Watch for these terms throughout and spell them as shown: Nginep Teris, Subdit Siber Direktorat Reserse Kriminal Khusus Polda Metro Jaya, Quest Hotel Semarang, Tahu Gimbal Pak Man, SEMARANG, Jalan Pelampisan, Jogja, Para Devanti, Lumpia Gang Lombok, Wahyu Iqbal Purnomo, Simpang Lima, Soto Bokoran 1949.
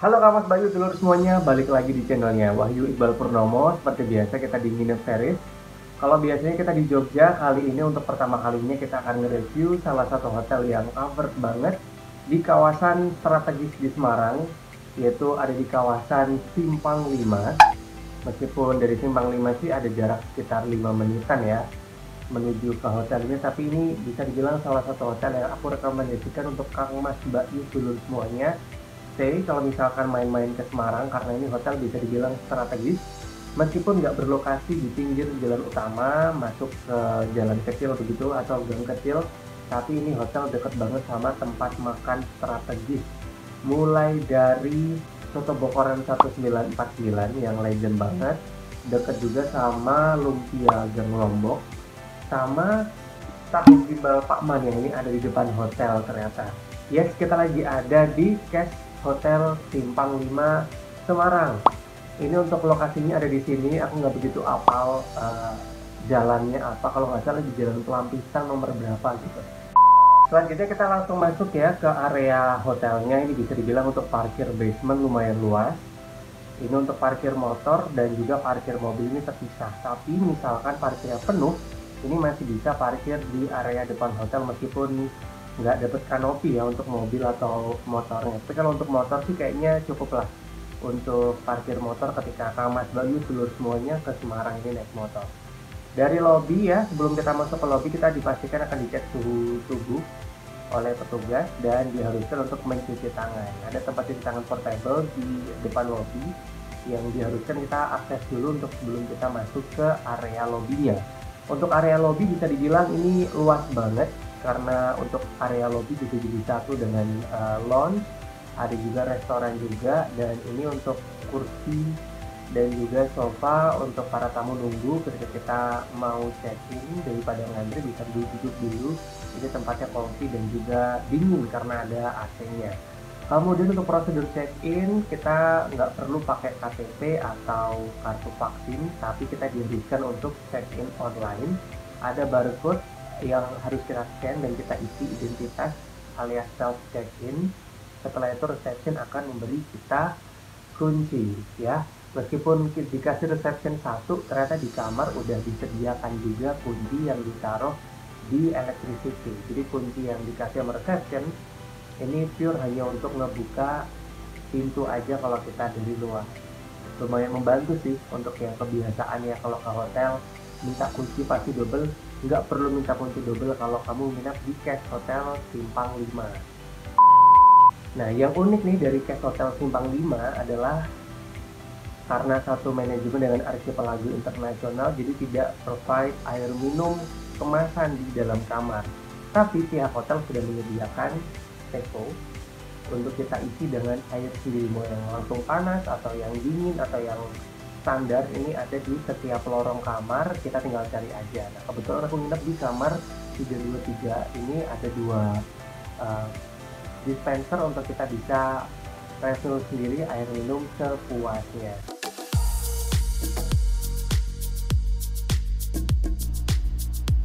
Halo Kamas Bayu, dulur semuanya, balik lagi di channelnya Wahyu Iqbal Purnomo. Seperti biasa kita di Nginep Teris. Kalau biasanya kita di Jogja, kali ini untuk pertama kalinya kita akan nge-review salah satu hotel yang covered banget di kawasan strategis di Semarang, yaitu ada di kawasan Simpang Lima. Meskipun dari Simpang Lima sih ada jarak sekitar 5 menitan ya menuju ke hotelnya, tapi ini bisa dibilang salah satu hotel yang aku rekomendasikan untuk Kang Mas Bayu dulur semuanya. Kalau misalkan main-main ke Semarang, karena ini hotel bisa dibilang strategis meskipun nggak berlokasi di pinggir jalan utama masuk ke jalan kecil begitu atau gang kecil, tapi ini hotel deket banget sama tempat makan strategis mulai dari Soto Bokoran 1949 yang legend banget, deket juga sama Lumpia Gang Lombok sama Tahu Gimbal Pak Man yang ini ada di depan hotel ternyata. Yes, kita lagi ada di Quest Hotel Simpang Lima Semarang. Ini untuk lokasinya ada di sini. Aku nggak begitu apal jalannya apa, kalau nggak salah di Jalan Pelampisan nomor berapa gitu. Selanjutnya kita langsung masuk ya ke area hotelnya. Ini bisa dibilang untuk parkir basement lumayan luas. Ini untuk parkir motor dan juga parkir mobil ini terpisah. Tapi misalkan parkirnya penuh, ini masih bisa parkir di area depan hotel meskipun nggak dapat kanopi ya untuk mobil atau motornya. Tapi kalau untuk motor sih kayaknya cukup lah untuk parkir motor ketika Kang Mas Bayu seluruh semuanya ke Semarang ini naik motor. Dari lobi ya, sebelum kita masuk ke lobi kita dipastikan akan dicek suhu tubuh oleh petugas dan diharuskan untuk mencuci tangan. Ada tempat cuci tangan portable di depan lobi yang diharuskan kita akses dulu untuk sebelum kita masuk ke area lobinya. Untuk area lobi bisa dibilang ini luas banget, karena untuk area lobby bisa jadi satu dengan lounge, ada juga restoran juga, dan ini untuk kursi dan juga sofa untuk para tamu nunggu ketika kita mau check-in. Daripada ngantri bisa duduk dulu, ini tempatnya comfy dan juga dingin karena ada AC-nya. Kemudian untuk prosedur check-in kita nggak perlu pakai KTP atau kartu vaksin, tapi kita diharuskan untuk check-in online. Ada barcode yang harus kita scan dan kita isi identitas alias self check-in. Setelah itu reception akan memberi kita kunci ya. Meskipun dikasih reception satu, ternyata di kamar udah disediakan juga kunci yang ditaruh di electricity. Jadi kunci yang dikasih sama reception ini pure hanya untuk ngebuka pintu aja kalau kita dari luar. Lumayan membantu sih untuk yang kebiasaannya kalau ke hotel minta kunci pasti double. Nggak perlu minta kunci double kalau kamu nginap di Quest Hotel Simpang Lima. Nah, yang unik nih dari Quest Hotel Simpang Lima adalah karena satu manajemen dengan archipelago internasional, jadi tidak provide air minum kemasan di dalam kamar. Tapi pihak hotel sudah menyediakan teko untuk kita isi dengan air sendiri, mau yang langsung panas atau yang dingin atau yang standar. Ini ada di setiap lorong kamar, kita tinggal cari aja. Nah, kebetulan aku nginep di kamar 323, ini ada dua dispenser untuk kita bisa refill sendiri air minum sepuasnya.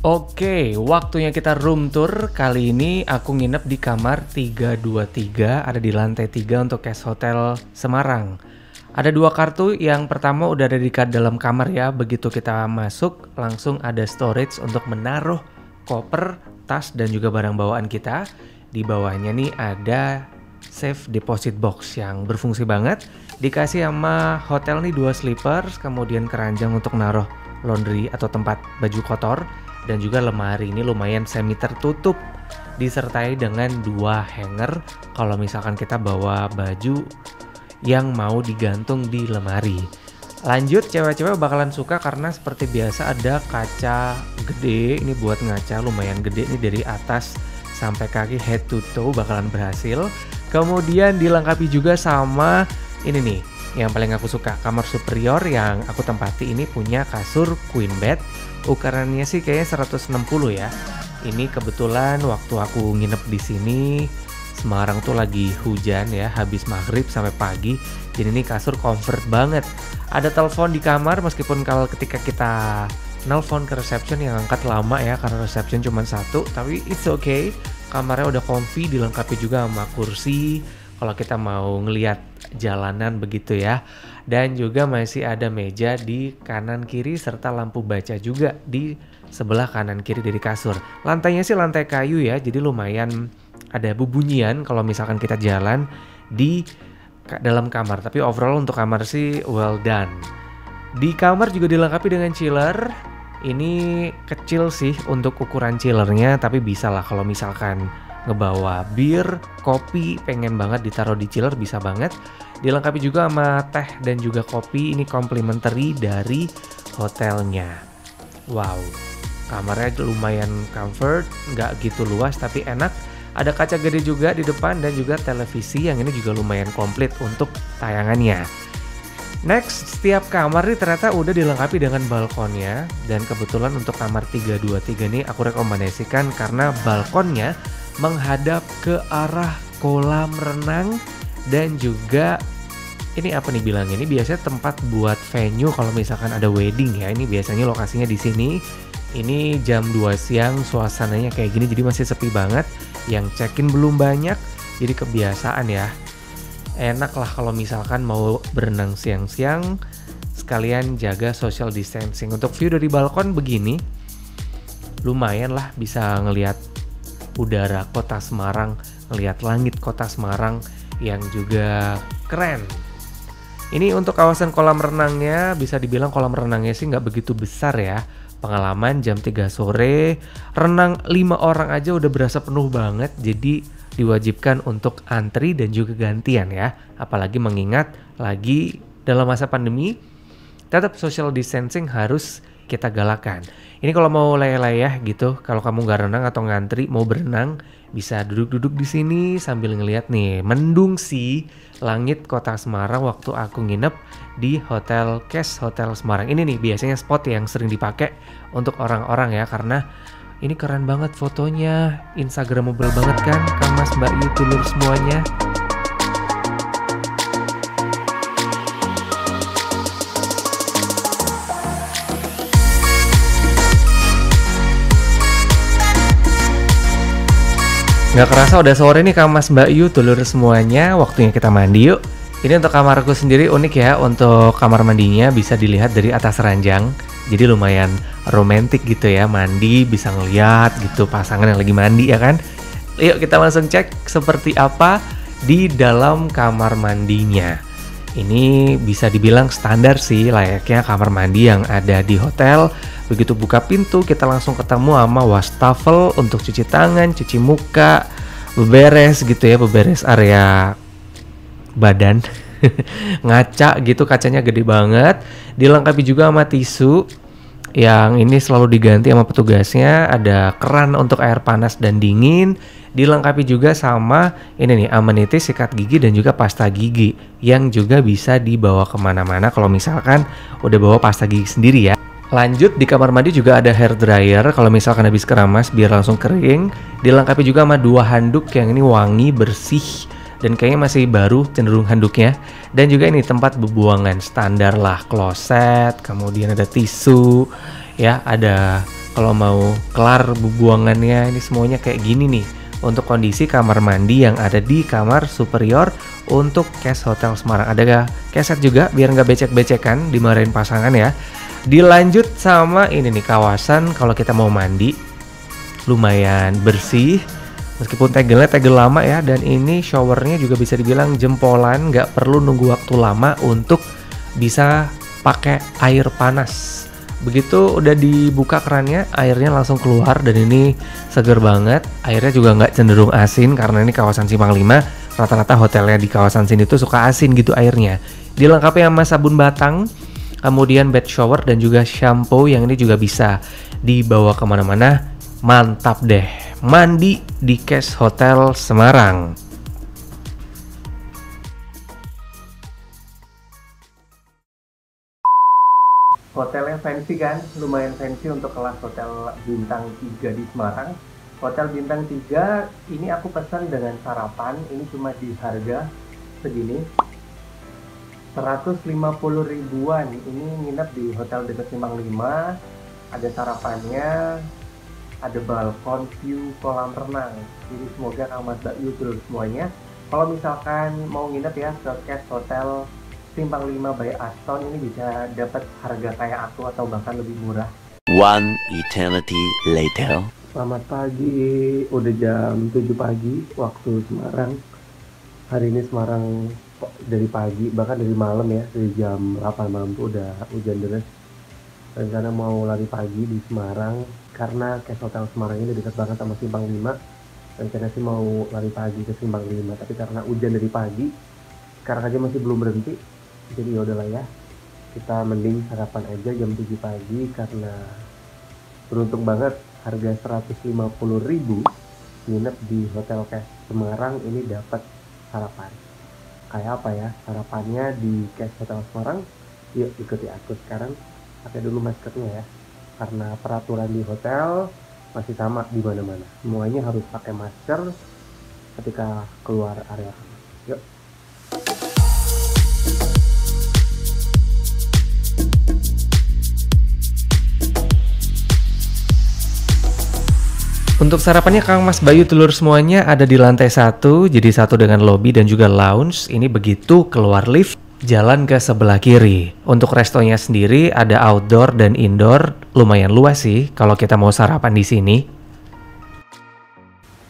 Oke, waktunya kita room tour. Kali ini aku nginep di kamar 323, ada di lantai 3 untuk Quest Hotel Semarang. Ada dua kartu, yang pertama udah ada di dalam kamar ya, begitu kita masuk langsung ada storage untuk menaruh koper, tas, dan juga barang bawaan kita. Di bawahnya nih ada safe deposit box yang berfungsi banget, dikasih sama hotel nih dua slippers, kemudian keranjang untuk naruh laundry atau tempat baju kotor, dan juga lemari ini lumayan semi tertutup, disertai dengan dua hanger kalau misalkan kita bawa baju yang mau digantung di lemari. Lanjut, cewek-cewek bakalan suka karena seperti biasa ada kaca gede, ini buat ngaca lumayan gede nih dari atas sampai kaki, head to toe bakalan berhasil. Kemudian dilengkapi juga sama ini nih yang paling aku suka, kamar superior yang aku tempati ini punya kasur queen bed, ukurannya sih kayaknya 160 ya. Ini kebetulan waktu aku nginep di sini Semarang tuh lagi hujan ya, habis maghrib sampai pagi, jadi ini kasur comfort banget. Ada telepon di kamar, meskipun kalau ketika kita nelpon ke reception yang angkat lama ya, karena reception cuma satu, tapi it's okay. Kamarnya udah comfy, dilengkapi juga sama kursi. kalau kita mau ngelihat jalanan begitu ya. Dan juga masih ada meja di kanan kiri serta lampu baca juga di sebelah kanan kiri dari kasur. Lantainya sih lantai kayu ya, jadi lumayan ada bubunyian kalau misalkan kita jalan di dalam kamar. Tapi overall untuk kamar sih well done. Di kamar juga dilengkapi dengan chiller. Ini kecil sih untuk ukuran chillernya, tapi bisa lah kalau misalkan ngebawa bir, kopi, pengen banget ditaruh di chiller bisa banget. Dilengkapi juga sama teh dan juga kopi, ini complimentary dari hotelnya. Wow, kamarnya lumayan comfort, nggak gitu luas tapi enak. Ada kaca gede juga di depan dan juga televisi yang ini juga lumayan komplit untuk tayangannya. Next, setiap kamar ini ternyata udah dilengkapi dengan balkonnya. Dan kebetulan untuk kamar 323 ini aku rekomendasikan karena balkonnya menghadap ke arah kolam renang. Dan juga, ini apa nih bilang, ini biasanya tempat buat venue kalau misalkan ada wedding ya. Ini biasanya lokasinya di sini. Ini jam 2 siang suasananya kayak gini, jadi masih sepi banget. Yang check-in belum banyak, jadi kebiasaan ya. Enak lah kalau misalkan mau berenang siang-siang, sekalian jaga social distancing. Untuk view dari balkon begini, lumayan lah bisa ngelihat udara kota Semarang, ngelihat langit kota Semarang yang juga keren. Ini untuk kawasan kolam renangnya, bisa dibilang kolam renangnya sih nggak begitu besar ya. Pengalaman jam 3 sore, renang 5 orang aja udah berasa penuh banget, jadi diwajibkan untuk antri dan juga gantian ya. Apalagi mengingat lagi dalam masa pandemi, tetap social distancing harus kita galakan. Ini kalau mau layah-layah gitu, kalau kamu nggak renang atau ngantri mau berenang, bisa duduk-duduk di sini sambil ngeliat nih mendung sih langit kota Semarang waktu aku nginep di hotel Quest Hotel Semarang. Ini nih biasanya spot yang sering dipakai untuk orang-orang ya, karena ini keren banget fotonya, instagramable banget kan, Mas Mbak Yu Tulur semuanya. Nggak kerasa udah sore nih Kak Mas Mbak Yu Tulur semuanya, waktunya kita mandi yuk. Ini untuk kamarku sendiri unik ya, untuk kamar mandinya bisa dilihat dari atas ranjang. Jadi lumayan romantis gitu ya, mandi bisa ngeliat gitu pasangan yang lagi mandi ya kan. Yuk kita langsung cek seperti apa di dalam kamar mandinya. Ini bisa dibilang standar sih, layaknya kamar mandi yang ada di hotel. Begitu buka pintu kita langsung ketemu sama wastafel untuk cuci tangan, cuci muka, beberes gitu ya, beberes area badan. Ngaca gitu, kacanya gede banget. Dilengkapi juga sama tisu yang ini selalu diganti sama petugasnya. Ada keran untuk air panas dan dingin. Dilengkapi juga sama ini nih, amenities sikat gigi dan juga pasta gigi yang juga bisa dibawa kemana-mana kalau misalkan udah bawa pasta gigi sendiri ya. Lanjut, di kamar mandi juga ada hair dryer kalau misalkan habis keramas biar langsung kering. Dilengkapi juga sama dua handuk yang ini wangi, bersih, dan kayaknya masih baru cenderung handuknya. Dan juga ini tempat bebuangan standar lah, kloset, kemudian ada tisu ya, ada kalau mau kelar bebuangannya. Ini semuanya kayak gini nih untuk kondisi kamar mandi yang ada di kamar superior untuk Quest Hotel Semarang. Ada keset juga biar nggak becek-becekan dimarahin pasangan ya. Dilanjut sama ini nih kawasan kalau kita mau mandi, lumayan bersih. Meskipun tegelnya tegel lama ya, dan ini showernya juga bisa dibilang jempolan, nggak perlu nunggu waktu lama untuk bisa pakai air panas. Begitu udah dibuka kerannya, airnya langsung keluar dan ini seger banget. Airnya juga nggak cenderung asin karena ini kawasan Simpang Lima, rata-rata hotelnya di kawasan sini tuh suka asin gitu airnya. Dilengkapi sama sabun batang, kemudian bed shower dan juga shampoo yang ini juga bisa dibawa kemana-mana. Mantap deh, mandi di Quest Hotel Semarang. Hotelnya fancy kan, lumayan fancy untuk kelas hotel bintang 3 di Semarang. Hotel bintang 3 ini aku pesan dengan sarapan, ini cuma di harga segini 150 ribuan. Ini nginep di hotel dekat Simpang Lima, ada sarapannya, ada balkon view kolam renang. Jadi semoga Mas Mbak Yu Tulur semuanya Kalau misalkan mau nginep ya ke Quest Hotel Simpang Lima by Aston, ini bisa dapat harga kayak aku atau bahkan lebih murah. One eternity later. Selamat pagi, udah jam 7 pagi waktu Semarang. Hari ini Semarang dari pagi, bahkan dari malam ya, dari jam 8 malam tuh udah hujan deras. Rencana mau lari pagi di Semarang, karena Quest Hotel Semarang ini dekat banget sama Simpang Lima. Rencana sih mau lari pagi ke Simpang Lima, tapi karena hujan dari pagi, sekarang aja masih belum berhenti. Jadi yaudahlah ya, kita mending sarapan aja jam 7 pagi, karena beruntung banget. Harga 150.000 nginep di Hotel Quest Semarang ini dapat sarapan. Kayak apa ya sarapannya di Quest Hotel Semarang? Yuk ikuti aku sekarang. Pakai dulu maskernya ya, karena peraturan di hotel masih sama di mana-mana. Semuanya harus pakai masker ketika keluar area kamar. Yuk. Untuk sarapannya Kang Mas Bayu telur semuanya ada di lantai 1, jadi satu dengan lobby dan juga lounge. Ini begitu keluar lift, jalan ke sebelah kiri. Untuk restonya sendiri ada outdoor dan indoor, lumayan luas sih kalau kita mau sarapan di sini.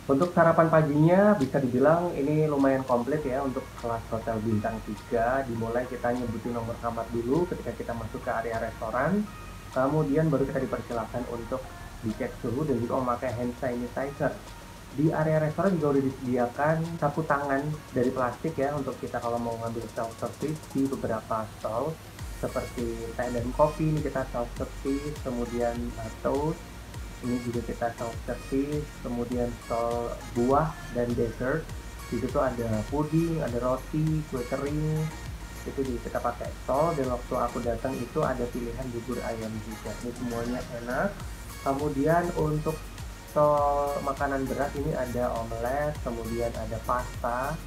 Untuk sarapan paginya bisa dibilang ini lumayan komplit ya untuk kelas hotel bintang 3. Dimulai kita nyebutin nomor kamar dulu ketika kita masuk ke area restoran, kemudian baru kita dipersilakan untuk dicek suhu dan juga memakai hand sanitizer. Di area restoran juga udah disediakan sapu tangan dari plastik ya untuk kita kalau mau ngambil self service di beberapa stall seperti teh dan kopi ini kita self service, kemudian toast ini juga kita self service, kemudian stall buah dan dessert di situ ada puding, ada roti, kue kering itu kita pakai stall. Dan waktu aku datang itu ada pilihan bubur ayam juga, ini semuanya enak. Kemudian untuk stall makanan berat ini ada omelet, kemudian ada pasta,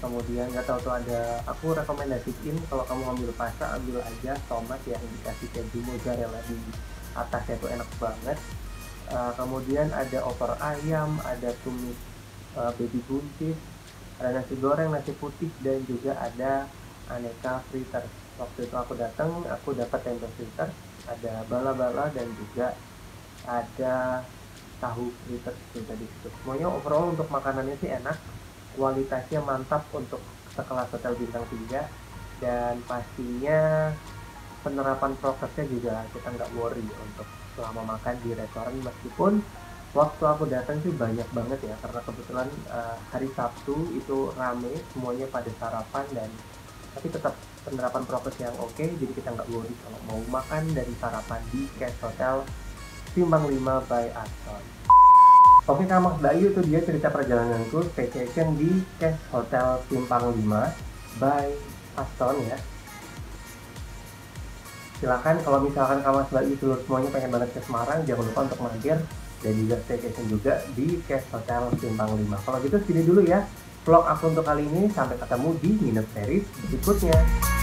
kemudian nggak tahu tuh ada, aku rekomendasiin kalau kamu ambil pasta ambil aja tomat yang dikasih keju mozzarella di atasnya tuh enak banget. Kemudian ada opor ayam, ada tumis baby buncis, ada nasi goreng, nasi putih dan juga ada aneka fritters. Waktu itu aku datang aku dapat tempe fritters, ada bala-bala dan juga ada tahu fritters itu tadi itu. Semuanya overall untuk makanannya sih enak, kualitasnya mantap untuk sekelas hotel bintang 3 dan pastinya penerapan prokesnya juga kita nggak worry untuk selama makan di restoran. Meskipun waktu aku datang sih banyak banget ya karena kebetulan hari Sabtu itu rame semuanya pada sarapan, dan tapi tetap penerapan prokes yang oke, jadi kita nggak worry kalau mau makan dari sarapan di Quest Hotel Simpang Lima by Aston. Oke, Kang Mas Bayu itu dia cerita perjalananku staycation di Quest Hotel Simpang Lima by Aston ya. Silakan kalau misalkan Kang Mas Bayu seluruh semuanya pengen banget ke Semarang, jangan lupa untuk mampir dan juga staycation juga di Quest Hotel Simpang Lima. Kalau gitu segini dulu ya vlog aku untuk kali ini, sampai ketemu di Nginep Teris berikutnya.